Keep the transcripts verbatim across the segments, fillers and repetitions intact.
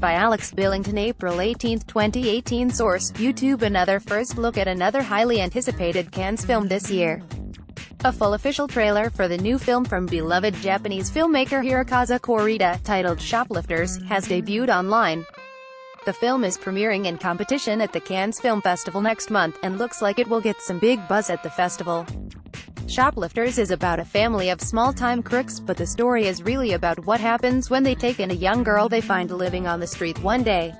by Alex Billington, April eighteenth twenty eighteen. Source, YouTube. Another first look at another highly anticipated Cannes film this year. A full official trailer for the new film from beloved Japanese filmmaker Hirokazu Kore-eda, titled Shoplifters, has debuted online. The film is premiering in competition at the Cannes Film Festival next month, and looks like it will get some big buzz at the festival. Shoplifters is about a family of small-time crooks, but the story is really about what happens when they take in a young girl they find living on the street one day.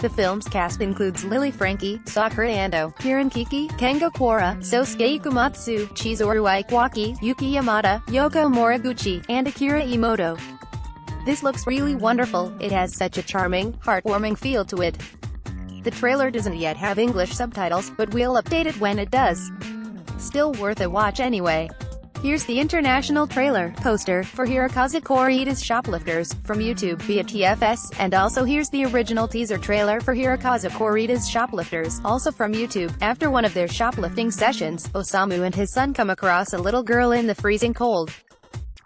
The film's cast includes Lily Frankie, Sakura Ando, Kirin Kiki, Kengo Kora, Sosuke Ikumatsu, Chizoru Ikawaki, Yuki Yamada, Yoko Moriguchi, and Akira Emoto. This looks really wonderful. It has such a charming, heartwarming feel to it. The trailer doesn't yet have English subtitles, but we'll update it when it does. Still worth a watch anyway. Here's the international trailer poster for Hirokazu Kore-eda's Shoplifters from YouTube via T F S, and also here's the original teaser trailer for Hirokazu Kore-eda's Shoplifters, also from YouTube. After one of their shoplifting sessions, Osamu and his son come across a little girl in the freezing cold.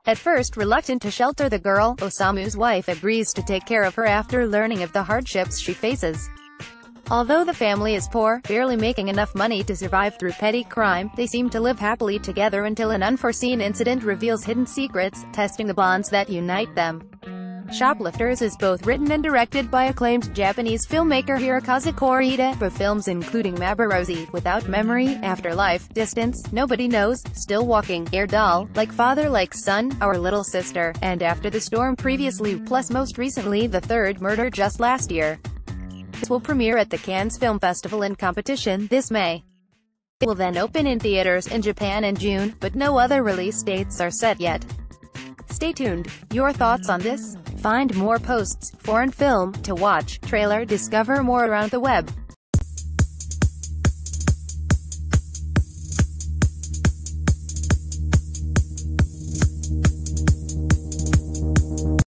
At first reluctant to shelter the girl, Osamu's wife agrees to take care of her after learning of the hardships she faces. Although the family is poor, barely making enough money to survive through petty crime, they seem to live happily together until an unforeseen incident reveals hidden secrets, testing the bonds that unite them. Shoplifters is both written and directed by acclaimed Japanese filmmaker Hirokazu Kore-eda, for films including Maborosi, Without Memory, Afterlife, Distance, Nobody Knows, Still Walking, Air Doll, Like Father Like Son, Our Little Sister, and After the Storm previously, plus most recently The Third Murder just last year. It will premiere at the Cannes Film Festival in competition this May. It will then open in theaters in Japan in June, but no other release dates are set yet. Stay tuned. Your thoughts on this? Find more posts, foreign film, to watch, trailer, discover more around the web.